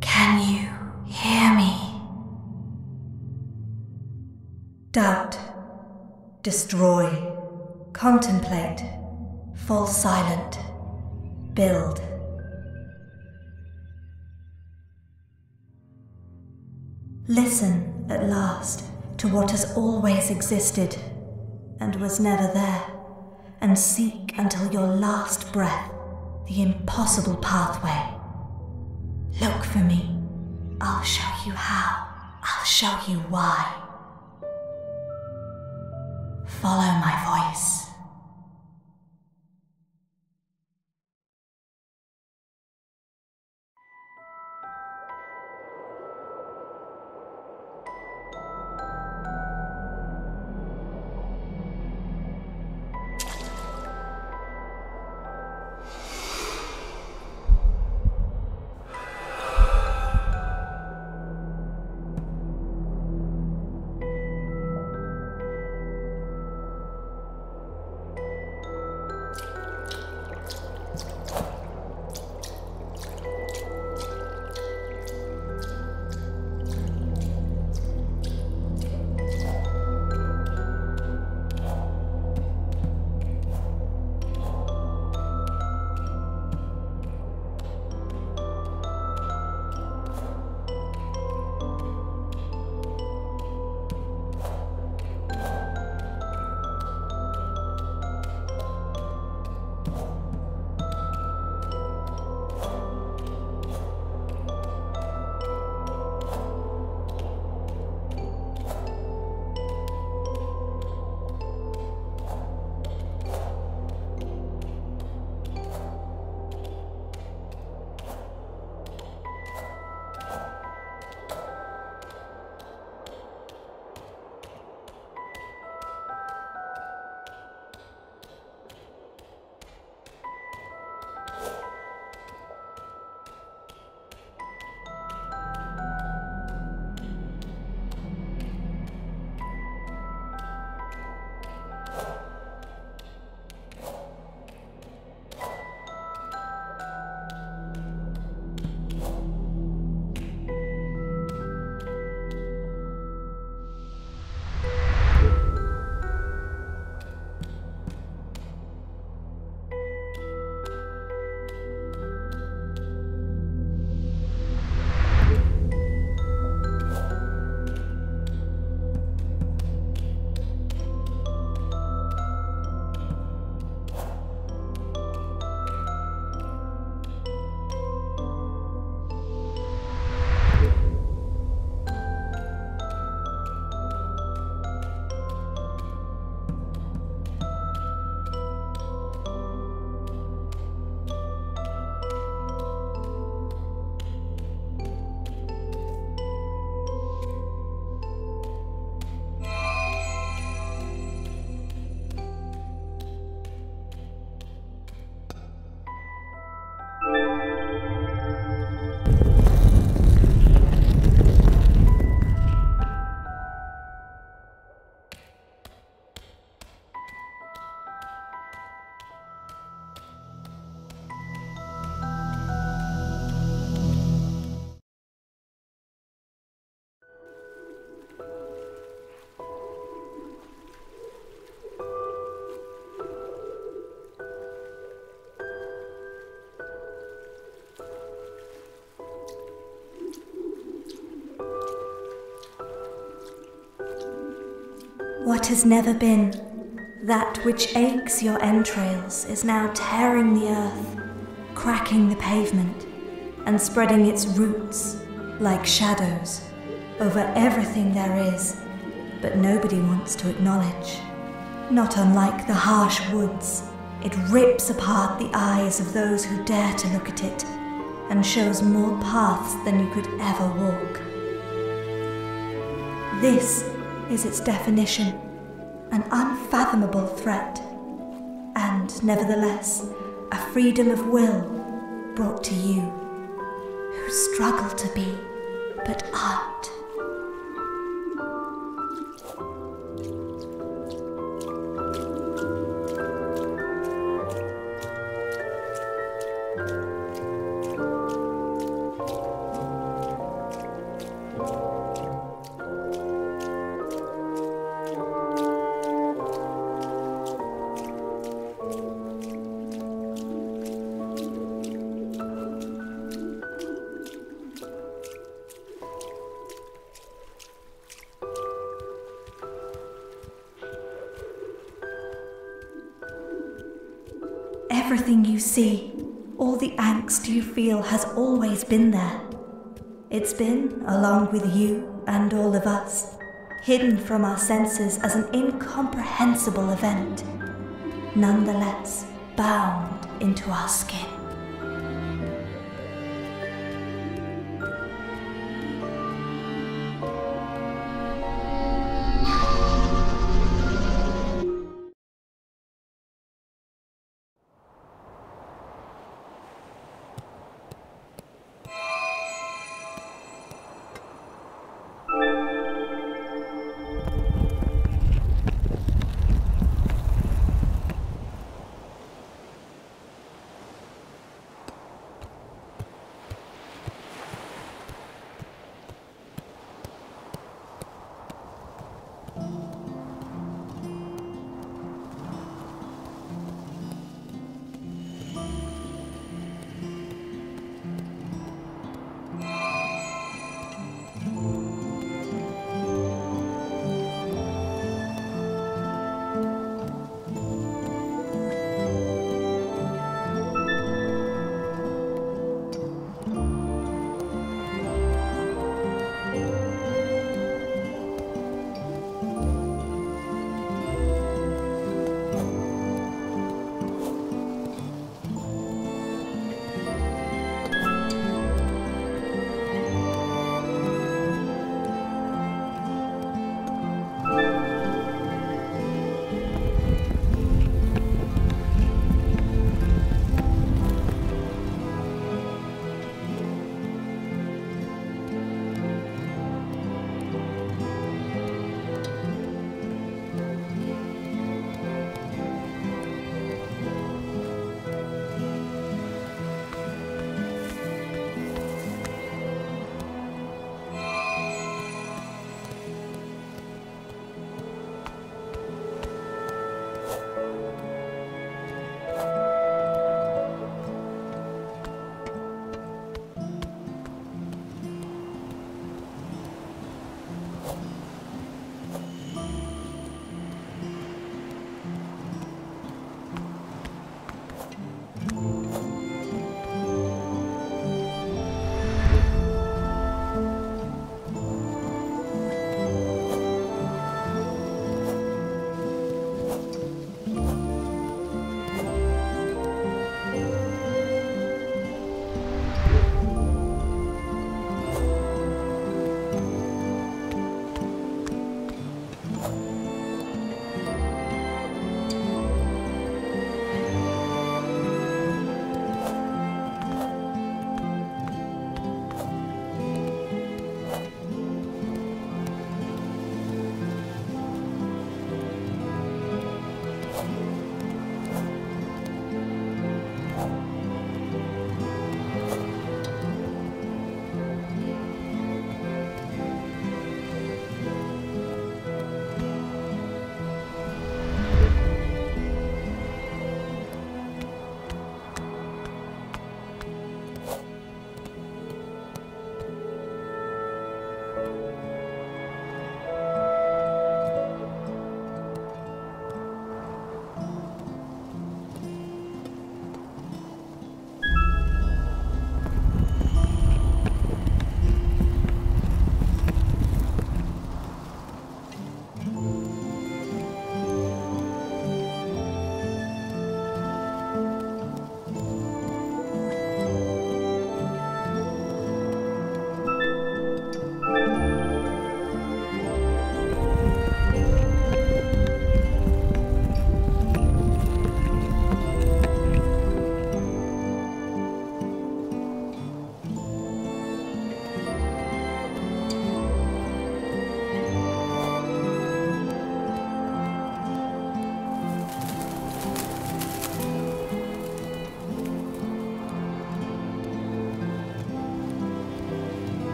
Can you hear me? Doubt, destroy, contemplate, fall silent, build. Listen, at last, to what has always existed, and was never there, and seek until your last breath the impossible pathway. Look for me. I'll show you how. I'll show you why. Follow my voice. What has never been, that which aches your entrails, is now tearing the earth, cracking the pavement, and spreading its roots, like shadows, over everything there is, but nobody wants to acknowledge. Not unlike the harsh woods, it rips apart the eyes of those who dare to look at it, and shows more paths than you could ever walk. This is its definition, an unfathomable threat, and nevertheless, a freedom of will brought to you, who struggle to be, but aren't. Everything you see, all the angst you feel has always been there. It's been, along with you and all of us, hidden from our senses as an incomprehensible event, nonetheless bound into our skin.